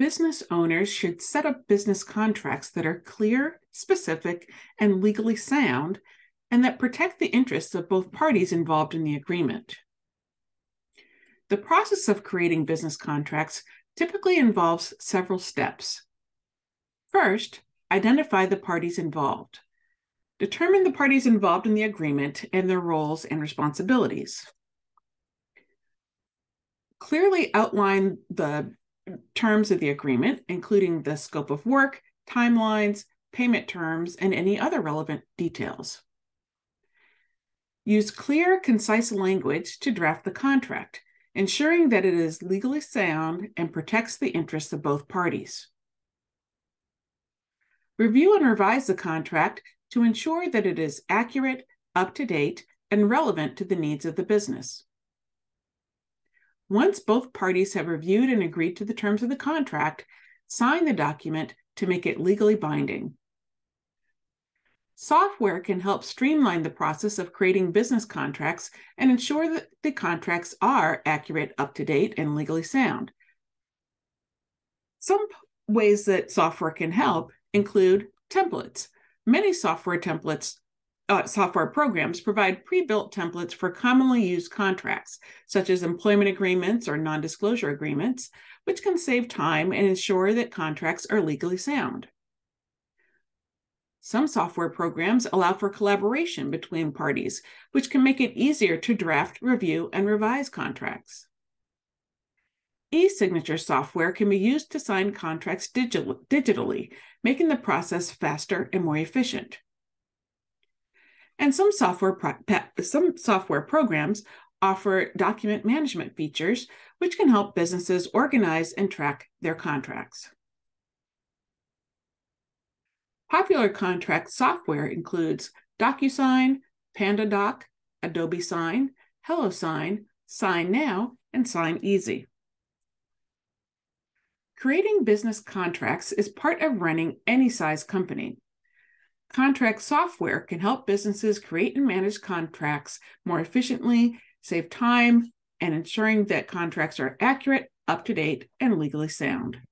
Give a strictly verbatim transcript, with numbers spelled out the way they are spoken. Business owners should set up business contracts that are clear, specific, and legally sound, and that protect the interests of both parties involved in the agreement. The process of creating business contracts typically involves several steps. First, identify the parties involved. Determine the parties involved in the agreement and their roles and responsibilities. Clearly outline the terms of the agreement, including the scope of work, timelines, payment terms, and any other relevant details. Use clear, concise language to draft the contract, ensuring that it is legally sound and protects the interests of both parties. Review and revise the contract to ensure that it is accurate, up-to-date, and relevant to the needs of the business. Once both parties have reviewed and agreed to the terms of the contract, sign the document to make it legally binding. Software can help streamline the process of creating business contracts and ensure that the contracts are accurate, up-to-date, and legally sound. Some ways that software can help include templates. Many software templates Uh, software programs provide pre-built templates for commonly used contracts, such as employment agreements or non-disclosure agreements, which can save time and ensure that contracts are legally sound. Some software programs allow for collaboration between parties, which can make it easier to draft, review, and revise contracts. E-signature software can be used to sign contracts digital- digitally, making the process faster and more efficient. And some software, pro some software programs offer document management features, which can help businesses organize and track their contracts. Popular contract software includes DocuSign, PandaDoc, Adobe Sign, HelloSign, SignNow, and SignEasy. Creating business contracts is part of running any size company. Contract software can help businesses create and manage contracts more efficiently, save time, and ensuring that contracts are accurate, up-to-date, and legally sound.